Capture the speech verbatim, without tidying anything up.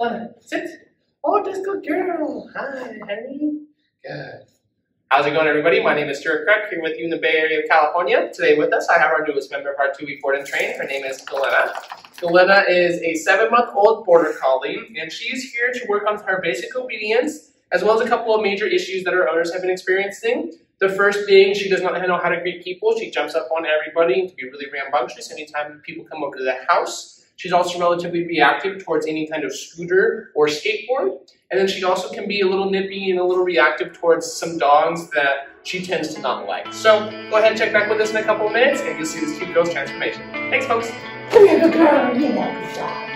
Uh, sit. Oh, just go girl. Hi, Harry. Good. How's it going, everybody? My name is Stuart Kreck, here with you in the Bay Area of California. Today with us, I have our newest member of our two-week board and train. Her name is Galena. Galena is a seven-month-old Border Collie, and she's here to work on her basic obedience, as well as a couple of major issues that her owners have been experiencing. The first being she does not know how to greet people. She jumps up on everybody to be really rambunctious anytime people come over to the house. She's also relatively reactive towards any kind of scooter or skateboard. And then she also can be a little nippy and a little reactive towards some dogs that she tends to not like. So go ahead and check back with us in a couple of minutes and you'll see this cute girl's transformation. Thanks, folks. Come here, good girl. You like this dog.